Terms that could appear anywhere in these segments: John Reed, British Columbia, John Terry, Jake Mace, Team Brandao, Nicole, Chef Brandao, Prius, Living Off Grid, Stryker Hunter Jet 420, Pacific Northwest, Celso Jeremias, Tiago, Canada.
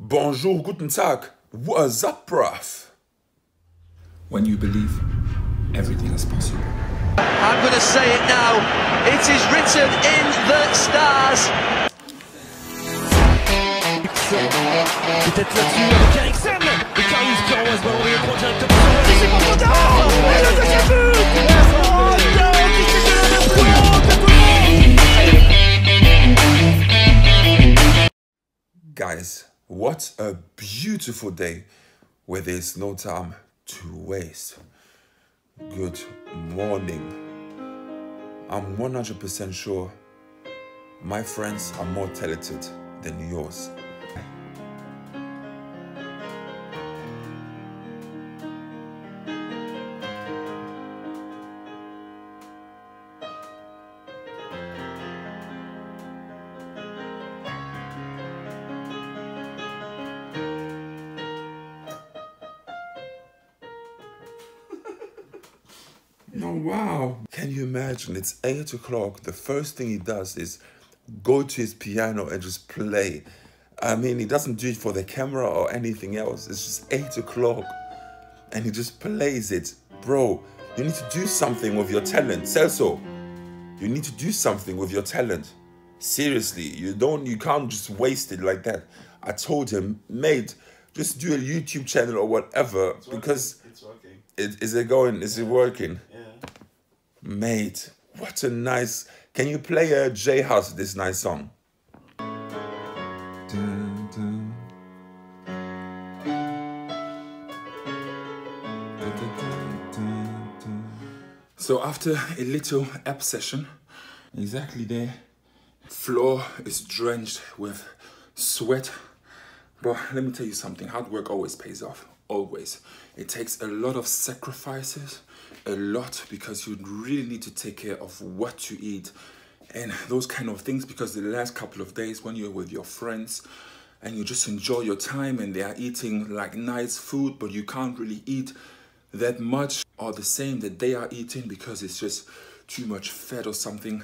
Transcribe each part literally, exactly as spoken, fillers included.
Bonjour, guten tag. What's up, bruv? When you believe, everything is possible. I'm going to say it now. It is written in the stars. Guys, what a beautiful day where there is no time to waste. Good morning. I'm one hundred percent sure my friends are more talented than yours. Oh, wow. Can you imagine? It's eight o'clock. The first thing he does is go to his piano and just play. I mean, he doesn't do it for the camera or anything else. It's just eight o'clock and he just plays it. Bro, you need to do something with your talent. Celso, you need to do something with your talent. Seriously, you don't, you can't just waste it like that. I told him, mate, just do a YouTube channel or whatever. It's because it's working. It, is it going? Is yeah. it working? Yeah. Mate, what a nice... Can you play a J House, this nice song? Dun, dun. Dun, dun, dun, dun. So after a little app session, exactly there, floor is drenched with sweat. But let me tell you something, hard work always pays off, always. It takes a lot of sacrifices. A lot, because you really need to take care of what you eat and those kind of things, because the last couple of days when you're with your friends and you just enjoy your time and they are eating like nice food, but you can't really eat that much or the same that they are eating because it's just too much fat or something.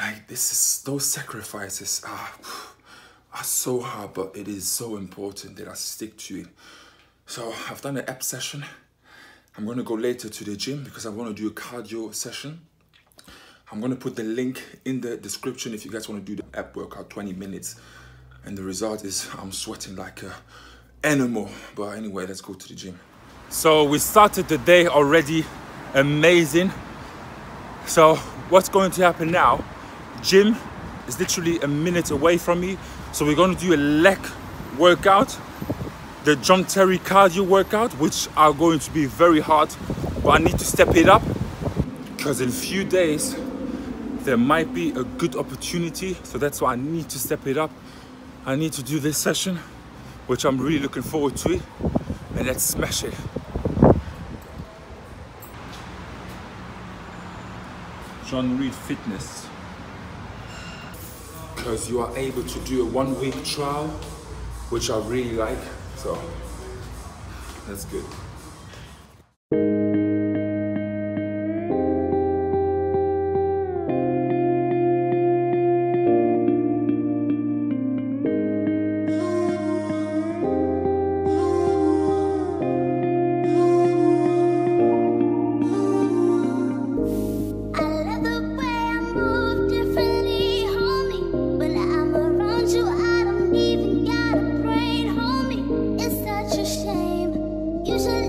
Like this is, those sacrifices are, are so hard, but it is so important that I stick to it. So I've done an app session. I'm gonna go later to the gym because I wanna do a cardio session. I'm gonna put the link in the description if you guys wanna do the app workout, twenty minutes. And the result is I'm sweating like an animal. But anyway, let's go to the gym. So we started the day already, amazing. So what's going to happen now? Gym is literally a minute away from me. So we're gonna do a leg workout. The John Terry cardio workout, which are going to be very hard, but I need to step it up because in a few days there might be a good opportunity. So that's why I need to step it up. I need to do this session, which I'm really looking forward to, and let's smash it. John Reed Fitness, because you are able to do a one week trial, which I really like. So, that's good. Shame.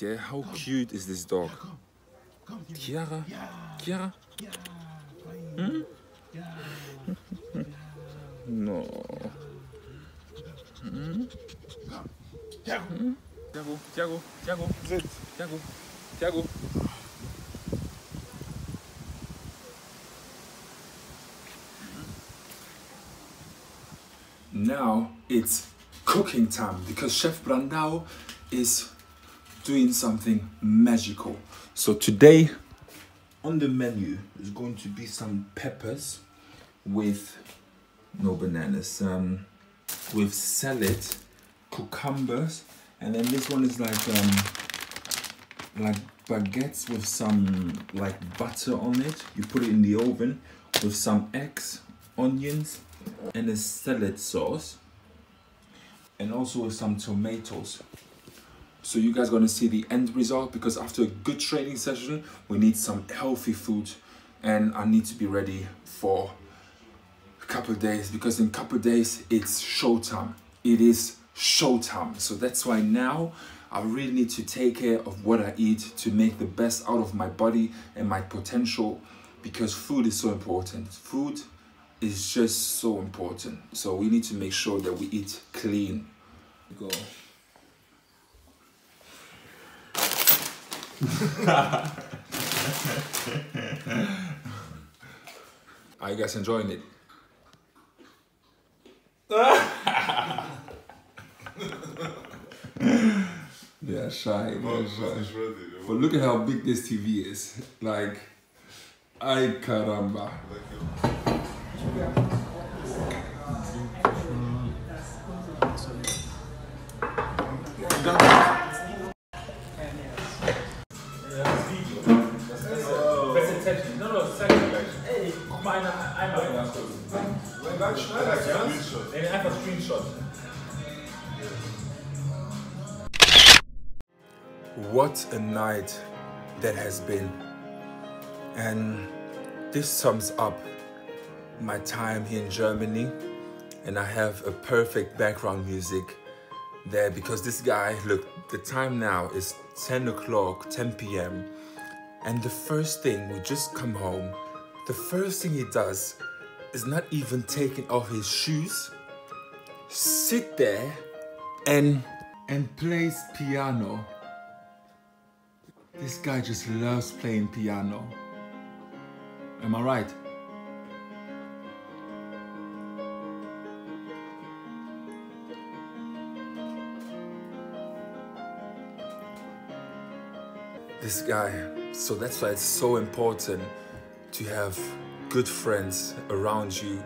Yeah, how cute is this dog? Kiara? Kiara? Hmm? No. Hmm? Hmm? Tiago, Tiago, Tiago, Tiago, Tiago. Now it's cooking time because Chef Brandao is doing something magical. So today on the menu is going to be some peppers with no bananas, um, with salad, cucumbers, and then this one is like um, like baguettes with some like butter on it. You put it in the oven with some eggs, onions, and a salad sauce, and also with some tomatoes. So you guys are gonna see the end result, because after a good training session, we need some healthy food, and I need to be ready for a couple of days, because in a couple of days, it's showtime. It is showtime. So that's why now I really need to take care of what I eat to make the best out of my body and my potential, because food is so important. Food is just so important. So we need to make sure that we eat clean. Go. Are you guys enjoying it? Yeah, shy, man, shy. But look at how big this T V is. Like, ay caramba. What a night that has been, and this sums up my time here in Germany. And I have a perfect background music there, because this guy, look, the time now is ten o'clock, ten p m and the first thing, we just come home, the first thing he does is not even taking off his shoes, sit there and and plays piano. This guy just loves playing piano. Am I right? This guy. So that's why it's so important to have good friends around you.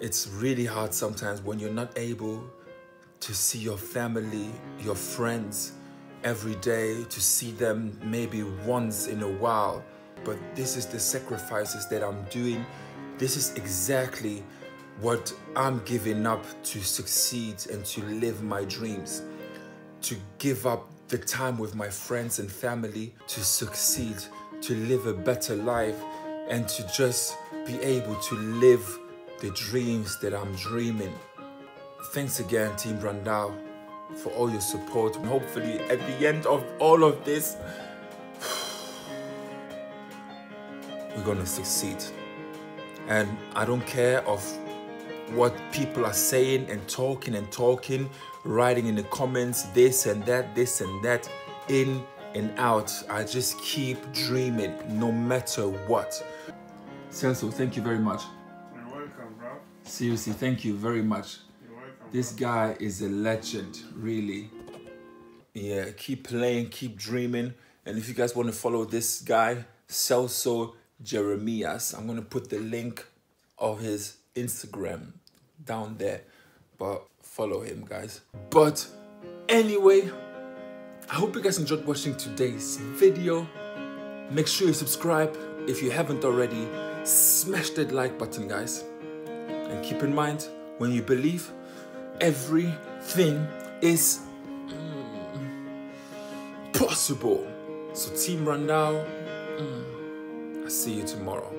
It's really hard sometimes when you're not able to see your family, your friends every day, to see them maybe once in a while. But this is the sacrifices that I'm doing. This is exactly what I'm giving up to succeed and to live my dreams. To give up the time with my friends and family to succeed, to live a better life, and to just be able to live the dreams that I'm dreaming. Thanks again, Team Brandao, for all your support. And hopefully at the end of all of this, we're gonna succeed. And I don't care of what people are saying and talking and talking, writing in the comments, this and that, this and that, in and out. I just keep dreaming, no matter what. Celso, thank you very much. You're welcome, bro. Seriously, thank you very much. You're welcome. This guy is a legend, really. Yeah, keep playing, keep dreaming. And if you guys want to follow this guy, Celso Jeremias, I'm going to put the link of his Instagram down there. But follow him, guys. But anyway, I hope you guys enjoyed watching today's video. Make sure you subscribe if you haven't already. Smash that like button, guys. And keep in mind, when you believe, everything is mm, possible. So Team Brandao, mm, I'll see you tomorrow.